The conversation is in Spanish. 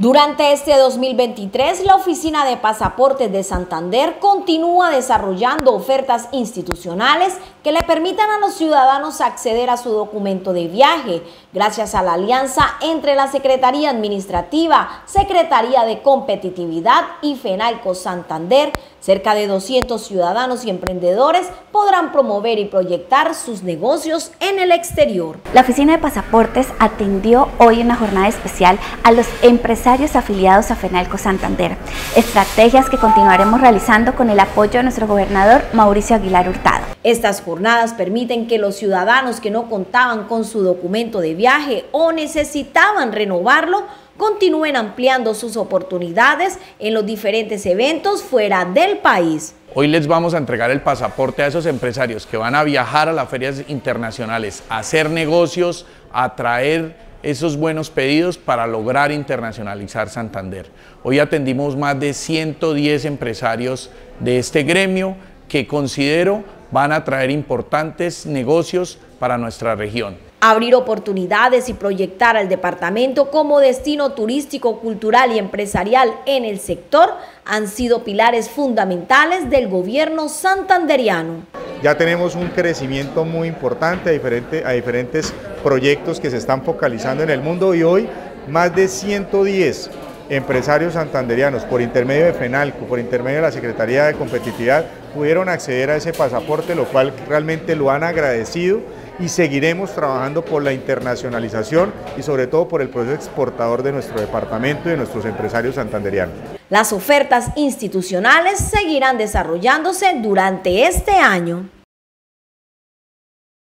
Durante este 2023, la Oficina de Pasaportes de Santander continúa desarrollando ofertas institucionales que le permitan a los ciudadanos acceder a su documento de viaje, gracias a la alianza entre la Secretaría Administrativa, Secretaría de Competitividad y FENALCO Santander. Cerca de 200 ciudadanos y emprendedores podrán promover y proyectar sus negocios en el exterior. La Oficina de Pasaportes atendió hoy una jornada especial a los empresarios afiliados a FENALCO Santander, estrategias que continuaremos realizando con el apoyo de nuestro gobernador Mauricio Aguilar Hurtado. Estas jornadas permiten que los ciudadanos que no contaban con su documento de viaje o necesitaban renovarlo continúen ampliando sus oportunidades en los diferentes eventos fuera del país. Hoy les vamos a entregar el pasaporte a esos empresarios que van a viajar a las ferias internacionales, a hacer negocios, a traer esos buenos pedidos para lograr internacionalizar Santander. Hoy atendimos más de 110 empresarios de este gremio que considero van a traer importantes negocios para nuestra región. Abrir oportunidades y proyectar al departamento como destino turístico, cultural y empresarial en el sector han sido pilares fundamentales del gobierno santanderiano. Ya tenemos un crecimiento muy importante a diferentes proyectos que se están focalizando en el mundo, y hoy más de 110 empresarios santanderianos, por intermedio de FENALCO, por intermedio de la Secretaría de Competitividad, pudieron acceder a ese pasaporte, lo cual realmente lo han agradecido, y seguiremos trabajando por la internacionalización y sobre todo por el proceso exportador de nuestro departamento y de nuestros empresarios santanderianos. Las ofertas institucionales seguirán desarrollándose durante este año.